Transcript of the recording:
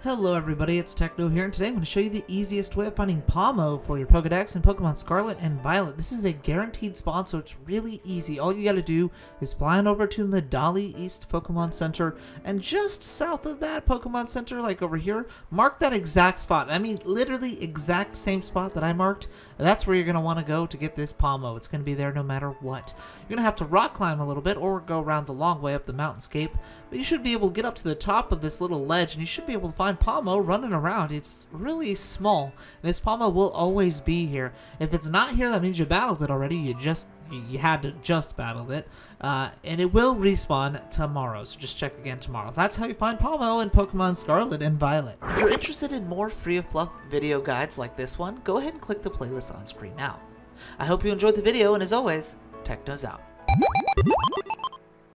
Hello everybody, it's Techno here, and today I'm going to show you the easiest way of finding Pawmo for your Pokedex in Pokemon Scarlet and Violet. This is a guaranteed spawn, so it's really easy. All you gotta do is fly on over to Medali East Pokemon Center, and just south of that Pokemon Center, like over here, mark that exact spot. I mean, literally exact same spot that I marked. That's where you're gonna want to go to get this Pawmo. It's gonna be there no matter what. You're gonna have to rock climb a little bit, or go around the long way up the mountainscape, but you should be able to get up to the top of this little ledge, and you should be able to find Pawmo running around. It's really small, and this Pawmo will always be here. If it's not here, that means you battled it already. You had to just battle it, and it will respawn tomorrow, so just check again tomorrow. That's how you find Pawmo in Pokemon Scarlet and Violet. If you're interested in more free of fluff video guides like this one, go ahead and click the playlist on screen now. I hope you enjoyed the video, and as always, Techno's out.